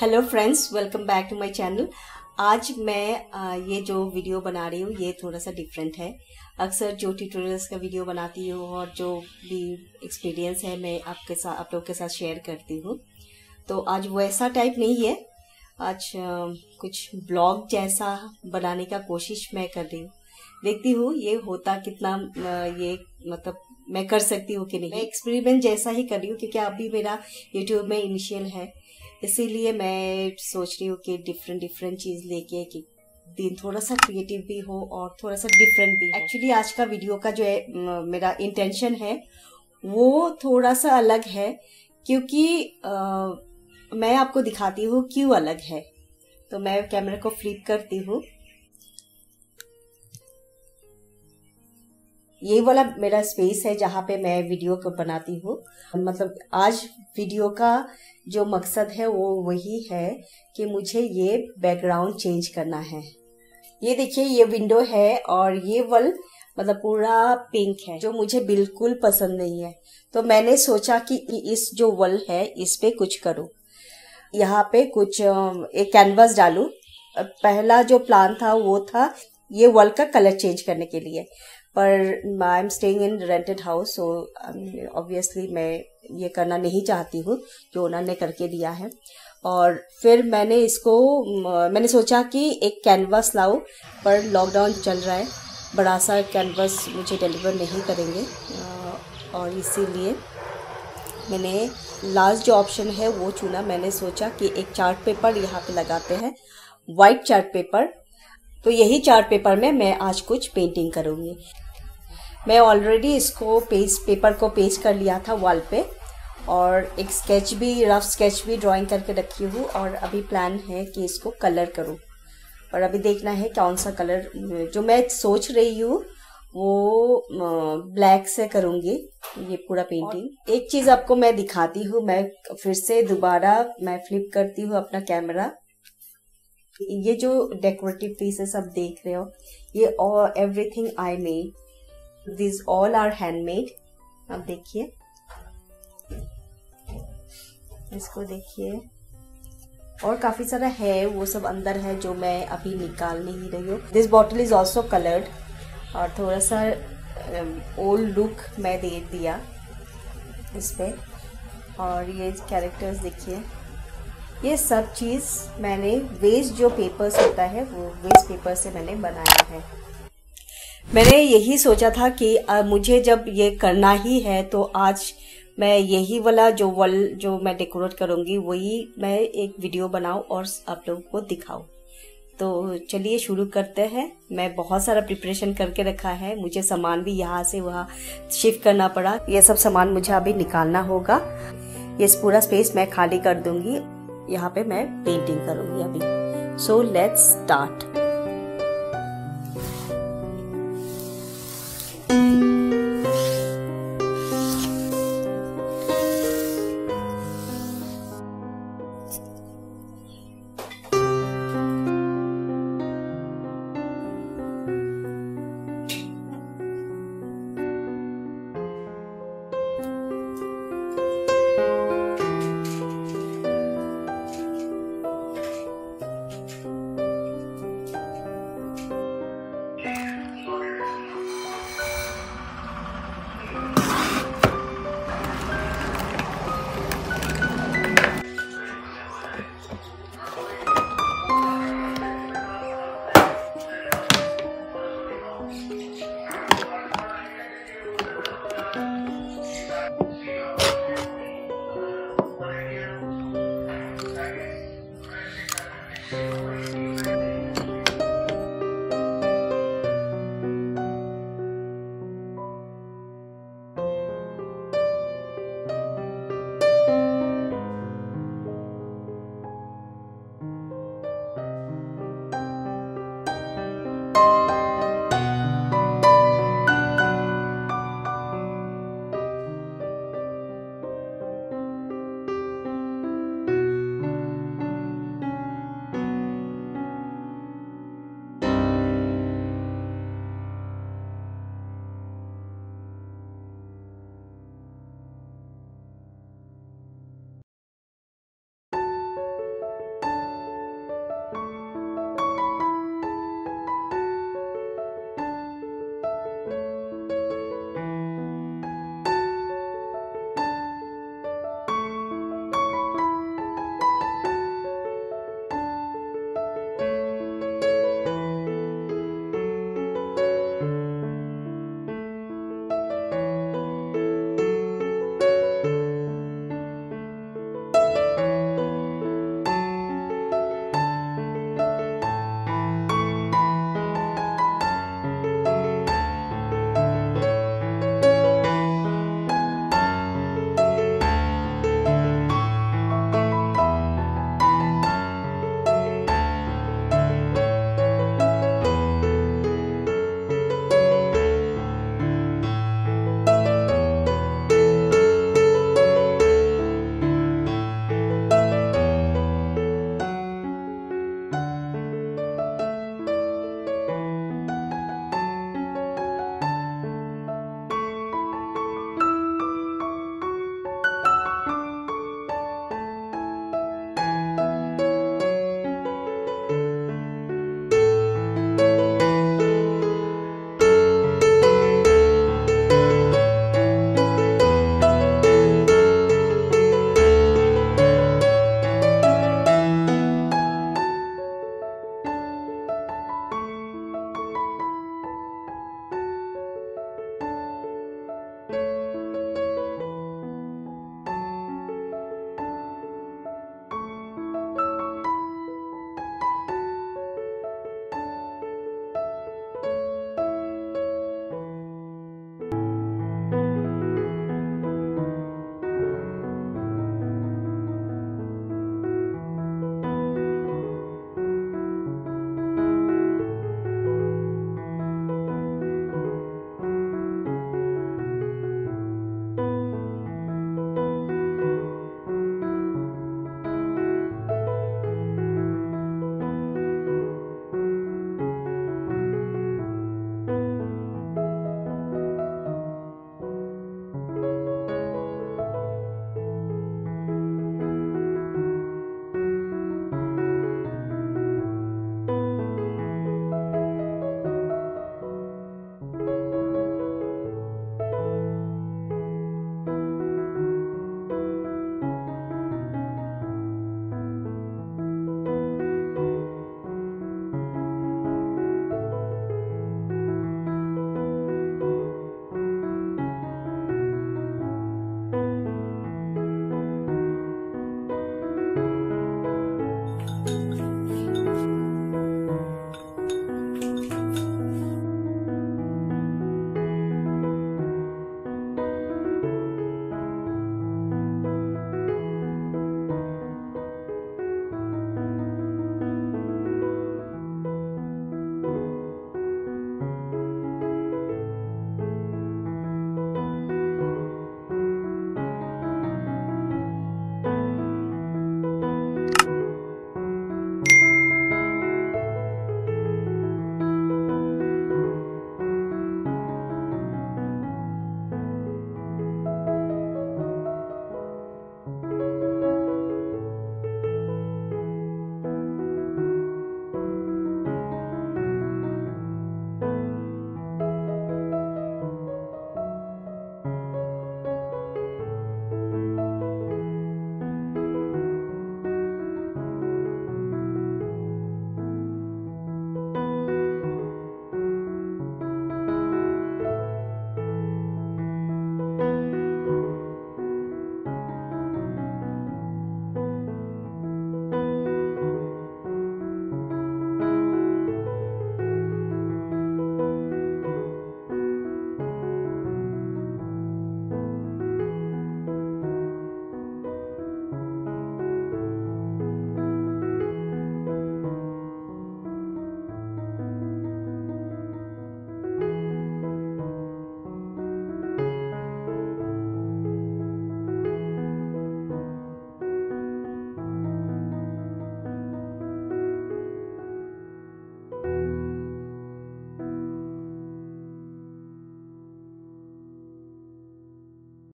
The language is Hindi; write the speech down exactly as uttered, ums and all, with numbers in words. Hello friends, welcome back to my channel. आज मैं ये जो वीडियो बना रही हूँ ये थोड़ा सा डिफरेंट है। अक्सर जो ट्यूटोरियल्स का वीडियो बनाती हूँ और जो भी एक्सपीरियंस है मैं आपके साथ आप लोग के साथ शेयर करती हूँ, तो आज वैसा टाइप नहीं है। आज कुछ ब्लॉग जैसा बनाने का कोशिश मैं कर रही हूँ, देखती हूँ ये होता कितना, ये मतलब मैं कर सकती हूँ कि नहीं। मैं एक्सपेरिमेंट जैसा ही कर रही हूँ क्योंकि अभी मेरा यूट्यूब में इनिशियल है, इसीलिए मैं सोच रही हूँ कि डिफरेंट डिफरेंट चीज़ लेके कि दिन थोड़ा सा क्रिएटिव भी हो और थोड़ा सा डिफरेंट भी। एक्चुअली आज का वीडियो का जो है मेरा इंटेंशन है वो थोड़ा सा अलग है, क्योंकि आ, मैं आपको दिखाती हूँ क्यों अलग है। तो मैं कैमरा को फ्लिप करती हूँ। ये वाला मेरा स्पेस है जहाँ पे मैं वीडियो को बनाती हूँ। मतलब आज वीडियो का जो मकसद है वो वही है कि मुझे ये बैकग्राउंड चेंज करना है। ये देखिए, ये विंडो है और ये वॉल मतलब पूरा पिंक है, जो मुझे बिल्कुल पसंद नहीं है। तो मैंने सोचा कि इस जो वॉल है इस पे कुछ करूँ, यहाँ पे कुछ एक कैनवास डालूँ। पहला जो प्लान था वो था ये वॉल का कलर चेंज करने के लिए, पर I am staying in rented house, so obviously मैं ये करना नहीं चाहती हूँ जो उन्होंने करके दिया है। और फिर मैंने इसको मैंने सोचा कि एक कैनवास लाऊं, पर लॉकडाउन चल रहा है, बड़ा सा कैनवास मुझे डिलीवर नहीं करेंगे और इसीलिए मैंने लास्ट जो ऑप्शन है वो चुना। मैंने सोचा कि एक चार्ट पेपर यहाँ पे लगाते हैं, वाइट चार्ट पेपर। तो यही चार्ट पेपर में मैं आज कुछ पेंटिंग करूँगी। मैं ऑलरेडी इसको पेस्ट पेपर को पेस्ट कर लिया था वॉल पे, और एक स्केच भी, रफ स्केच भी ड्राइंग करके रखी हूँ। और अभी प्लान है कि इसको कलर करूँ, पर अभी देखना है कौन सा कलर। जो मैं सोच रही हूँ वो ब्लैक से करूँगी ये पूरा पेंटिंग। एक चीज़ आपको मैं दिखाती हूँ, मैं फिर से दोबारा मैं फ्लिप करती हूँ अपना कैमरा। ये जो डेकोरेटिव पीसेस आप देख रहे हो, ये all everything I made, this all are handmade. आप देखिए इसको, देखिए, और काफी सारा है वो सब अंदर है जो मैं अभी निकाल नहीं रही हूँ। This bottle is also coloured और थोड़ा सा ओल्ड लुक मैं दे दिया इस पे। और ये कैरेक्टर्स देखिए, ये सब चीज़ मैंने वेस्ट जो पेपर्स होता है वो वेस्ट पेपर से मैंने बनाया है। मैंने यही सोचा था कि आ, मुझे जब ये करना ही है तो आज मैं यही वाला जो वॉल जो मैं डेकोरेट करूँगी वही मैं एक वीडियो बनाऊँ और आप लोगों को दिखाऊँ। तो चलिए शुरू करते हैं। मैं बहुत सारा प्रिपरेशन करके रखा है, मुझे सामान भी यहाँ से वहाँ शिफ्ट करना पड़ा। ये सब सामान मुझे अभी निकालना होगा। ये पूरा स्पेस मैं खाली कर दूँगी, यहाँ पे मैं पेंटिंग करूंगी अभी। So let's start.